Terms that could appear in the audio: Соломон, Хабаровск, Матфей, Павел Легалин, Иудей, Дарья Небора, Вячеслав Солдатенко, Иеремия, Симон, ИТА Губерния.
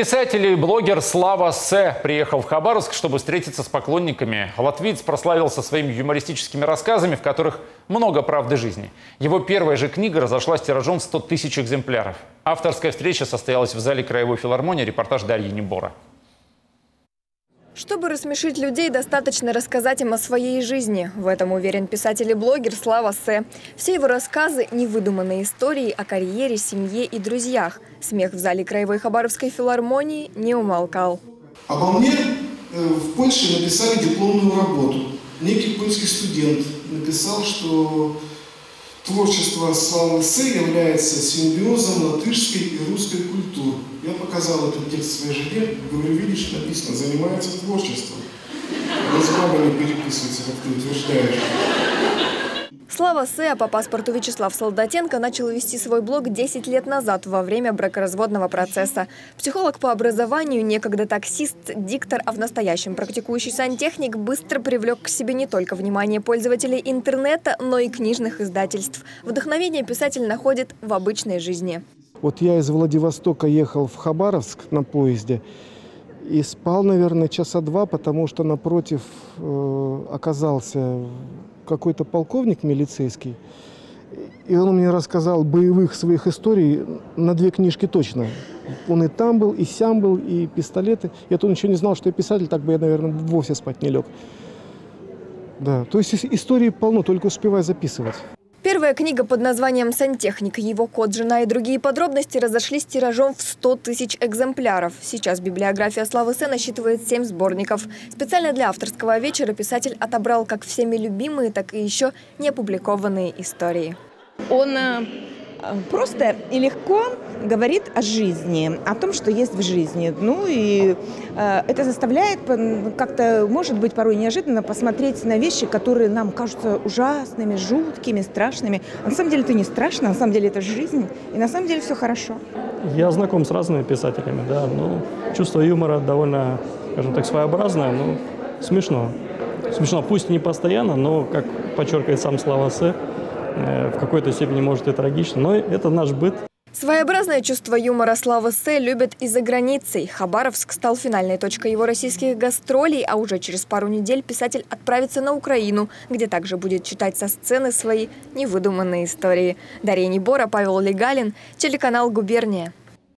Писатель и блогер Слава С. приехал в Хабаровск, чтобы встретиться с поклонниками. Латвиец прославился своими юмористическими рассказами, в которых много правды жизни. Его первая же книга разошлась тиражом в 100 тысяч экземпляров. Авторская встреча состоялась в зале Краевой филармонии. Репортаж Дарьи Небора. Чтобы рассмешить людей, достаточно рассказать им о своей жизни. В этом уверен писатель и блогер Слава С. Все его рассказы – невыдуманные истории о карьере, семье и друзьях. Смех в зале Краевой Хабаровской филармонии не умолкал. Обо мне в Польше написали дипломную работу. Некий польский студент написал, что творчество Славы С. является симбиозом латышской и русской культур. Я показал этот текст своей жене, говорю, видишь, написано, занимается творчеством. Вы с бабами переписываете, как ты утверждаешь. Слава С. по паспорту Вячеслав Солдатенко начал вести свой блог 10 лет назад, во время бракоразводного процесса. Психолог по образованию, некогда таксист, диктор, а в настоящем практикующий сантехник, быстро привлек к себе не только внимание пользователей интернета, но и книжных издательств. Вдохновение писатель находит в обычной жизни. Вот я из Владивостока ехал в Хабаровск на поезде и спал, наверное, часа два, потому что напротив оказался какой-то полковник милицейский, и он мне рассказал боевых своих историй на 2 книжки точно. Он и там был, и сям был, и пистолеты. Я тут еще не знал, что я писатель, так бы я, наверное, вовсе спать не лег. Да, то есть истории полно, только успевай записывать. Первая книга под названием «Сантехник», его кот, жена и другие подробности разошлись тиражом в 100 тысяч экземпляров. Сейчас библиография Славы С. насчитывает 7 сборников. Специально для авторского вечера писатель отобрал как всеми любимые, так и еще не опубликованные истории. Он просто и легко говорит о жизни, о том, что есть в жизни. Ну и это заставляет как-то, может быть, порой неожиданно посмотреть на вещи, которые нам кажутся ужасными, жуткими, страшными. А на самом деле это не страшно, на самом деле это жизнь, и на самом деле все хорошо. Я знаком с разными писателями, да, ну, чувство юмора довольно, скажем так, своеобразное, но смешно. Смешно, пусть не постоянно, но, как подчеркивает сам Слава С., в какой-то степени, может, и трагично, но это наш быт. Своеобразное чувство юмора Славы С. любят и за границей. Хабаровск стал финальной точкой его российских гастролей, а уже через пару недель писатель отправится на Украину, где также будет читать со сцены свои невыдуманные истории. Дарья Небора, Павел Легалин, телеканал «Губерния».